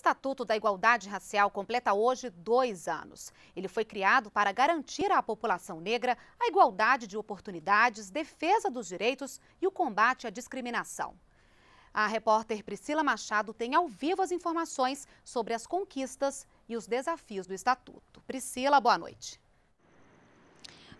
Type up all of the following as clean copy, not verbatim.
Estatuto da Igualdade Racial completa hoje 2 anos. Ele foi criado para garantir à população negra a igualdade de oportunidades, defesa dos direitos e o combate à discriminação. A repórter Priscila Machado tem ao vivo as informações sobre as conquistas e os desafios do Estatuto. Priscila, boa noite.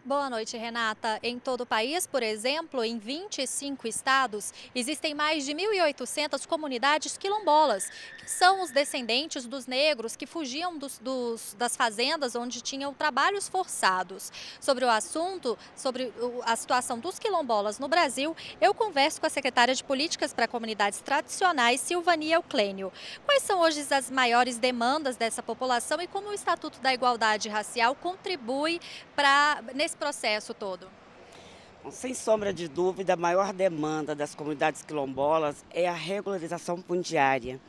Boa noite, Renata. Em todo o país, por exemplo, em 25 estados, existem mais de 1.800 comunidades quilombolas, que são os descendentes dos negros que fugiam das fazendas onde tinham trabalhos forçados. Sobre o assunto, sobre a situação dos quilombolas no Brasil, eu converso com a secretária de Políticas para Comunidades Tradicionais, Silvania Euclênio. Quais são hoje as maiores demandas dessa população e como o Estatuto da Igualdade Racial contribui para esse processo todo? Sem sombra de dúvida, a maior demanda das comunidades quilombolas é a regularização fundiária.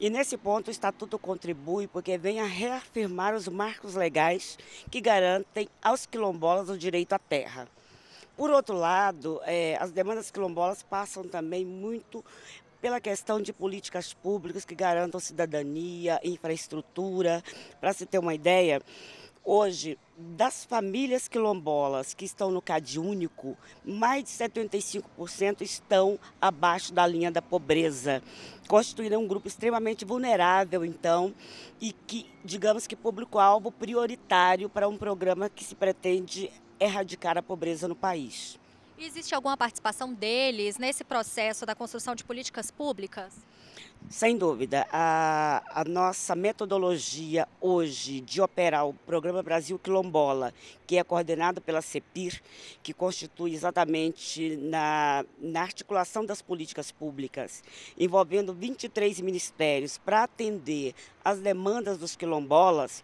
E nesse ponto o Estatuto contribui porque vem a reafirmar os marcos legais que garantem aos quilombolas o direito à terra. Por outro lado, as demandas quilombolas passam também muito pela questão de políticas públicas que garantam cidadania, infraestrutura. Para se ter uma ideia, hoje, das famílias quilombolas que estão no CadÚnico, mais de 75% estão abaixo da linha da pobreza. Constituirão um grupo extremamente vulnerável, então, e que, digamos que público-alvo prioritário para um programa que se pretende erradicar a pobreza no país. Existe alguma participação deles nesse processo da construção de políticas públicas? Sem dúvida. A nossa metodologia hoje de operar o programa Brasil Quilombola, que é coordenado pela CEPIR, que constitui exatamente na articulação das políticas públicas, envolvendo 23 ministérios para atender às demandas dos quilombolas,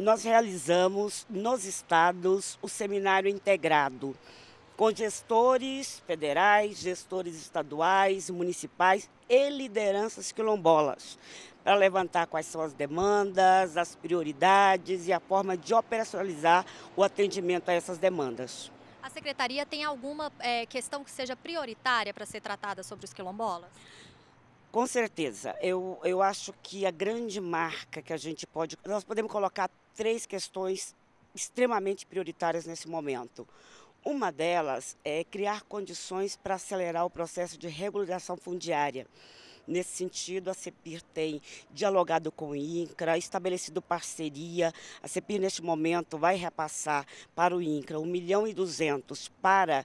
nós realizamos nos estados o seminário integrado, com gestores federais, gestores estaduais, municipais e lideranças quilombolas, para levantar quais são as demandas, as prioridades e a forma de operacionalizar o atendimento a essas demandas. A secretaria tem alguma questão que seja prioritária para ser tratada sobre os quilombolas? Com certeza. Eu acho que a grande marca que nós podemos colocar 3 questões extremamente prioritárias nesse momento. Uma delas é criar condições para acelerar o processo de regularização fundiária. Nesse sentido, a CEPIR tem dialogado com o INCRA, estabelecido parceria. A CEPIR, neste momento, vai repassar para o INCRA 1.200.000 para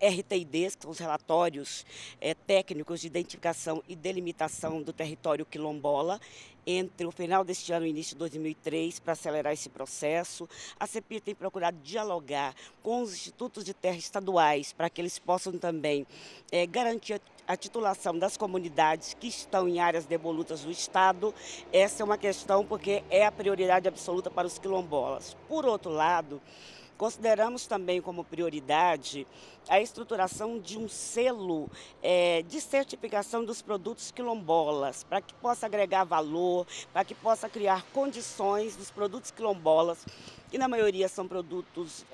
RTIDs, que são os relatórios técnicos de identificação e delimitação do território quilombola, entre o final deste ano e o início de 2003, para acelerar esse processo. A CEPIR tem procurado dialogar com os institutos de terra estaduais, para que eles possam também garantir a titulação das comunidades que estão em áreas devolutas do Estado. Essa é uma questão porque é a prioridade absoluta para os quilombolas. Por outro lado, consideramos também como prioridade a estruturação de um selo de certificação dos produtos quilombolas, para que possa agregar valor, para que possa criar condições dos produtos quilombolas, que na maioria são produtos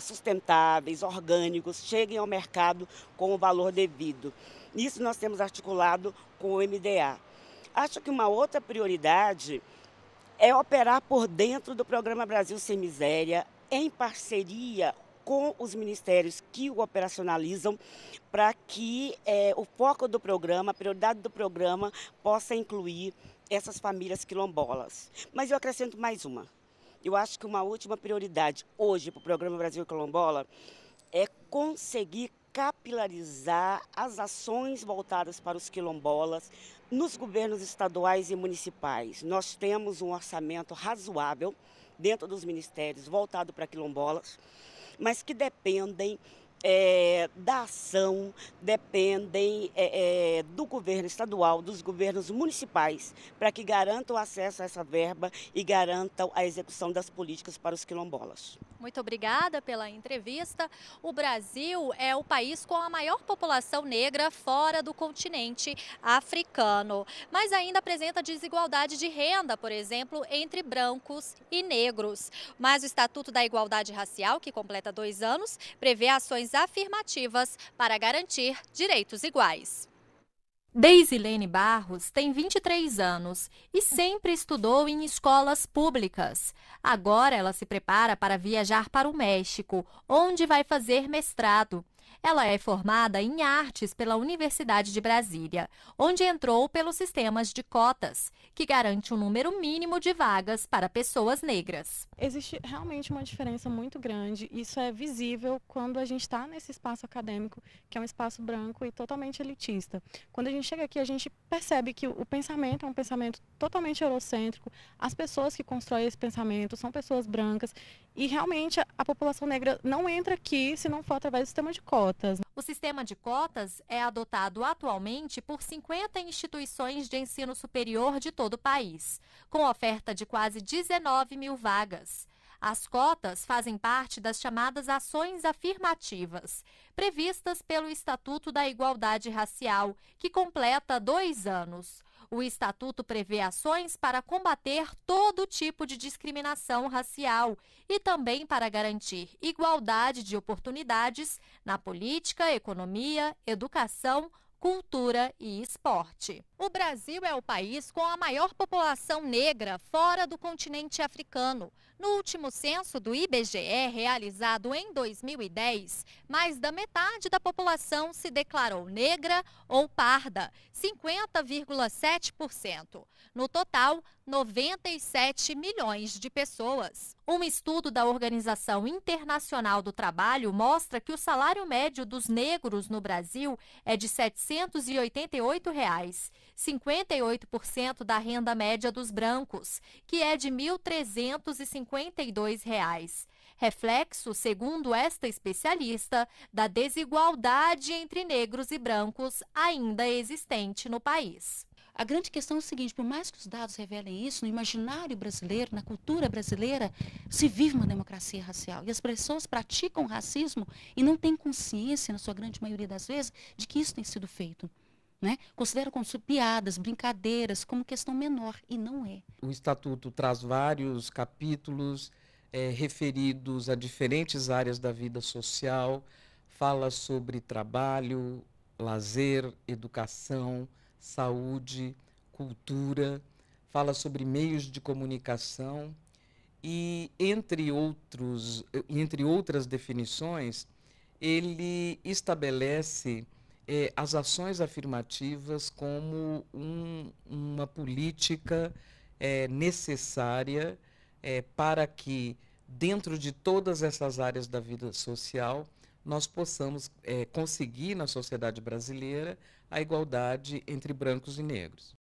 sustentáveis, orgânicos, cheguem ao mercado com o valor devido. Isso nós temos articulado com o MDA. Acho que uma outra prioridade é operar por dentro do programa Brasil Sem Miséria, em parceria com os ministérios que o operacionalizam, para que o foco do programa, a prioridade do programa, possa incluir essas famílias quilombolas. Mas eu acrescento mais uma. Eu acho que uma última prioridade hoje para o programa Brasil Quilombola é conseguir capilarizar as ações voltadas para os quilombolas nos governos estaduais e municipais. Nós temos um orçamento razoável dentro dos ministérios voltado para quilombolas, mas que dependem da ação, dependem do governo estadual, dos governos municipais, para que garantam acesso a essa verba e garantam a execução das políticas para os quilombolas. Muito obrigada pela entrevista. O Brasil é o país com a maior população negra fora do continente africano, mas ainda apresenta desigualdade de renda, por exemplo, entre brancos e negros. Mas o Estatuto da Igualdade Racial, que completa 2 anos, prevê ações afirmativas para garantir direitos iguais. Daisilene Barros tem 23 anos e sempre estudou em escolas públicas. Agora ela se prepara para viajar para o México, onde vai fazer mestrado. Ela é formada em artes pela Universidade de Brasília, onde entrou pelos sistemas de cotas, que garante um número mínimo de vagas para pessoas negras. Existe realmente uma diferença muito grande. Isso é visível quando a gente está nesse espaço acadêmico, que é um espaço branco e totalmente elitista. Quando a gente chega aqui, a gente percebe que o pensamento é um pensamento totalmente eurocêntrico. As pessoas que constroem esse pensamento são pessoas brancas e realmente a população negra não entra aqui se não for através do sistema de cotas. O sistema de cotas é adotado atualmente por 50 instituições de ensino superior de todo o país, com oferta de quase 19 mil vagas. As cotas fazem parte das chamadas ações afirmativas, previstas pelo Estatuto da Igualdade Racial, que completa 2 anos. O Estatuto prevê ações para combater todo tipo de discriminação racial e também para garantir igualdade de oportunidades na política, economia, educação, cultura e esporte. O Brasil é o país com a maior população negra fora do continente africano. No último censo do IBGE, realizado em 2010, mais da metade da população se declarou negra ou parda, 50,7%. No total, 97 milhões de pessoas. Um estudo da Organização Internacional do Trabalho mostra que o salário médio dos negros no Brasil é de R$ 788, 58% da renda média dos brancos, que é de R$ 1.352. Reflexo, segundo esta especialista, da desigualdade entre negros e brancos ainda existente no país. A grande questão é o seguinte: por mais que os dados revelem isso, no imaginário brasileiro, na cultura brasileira, se vive uma democracia racial. E as pessoas praticam racismo e não têm consciência, na sua grande maioria das vezes, de que isso tem sido feito. Né? Considera como piadas, brincadeiras, como questão menor, e não é. O Estatuto traz vários capítulos referidos a diferentes áreas da vida social, fala sobre trabalho, lazer, educação, saúde, cultura, fala sobre meios de comunicação e, entre outras definições, ele estabelece as ações afirmativas como uma política necessária para que, dentro de todas essas áreas da vida social, nós possamos conseguir na sociedade brasileira a igualdade entre brancos e negros.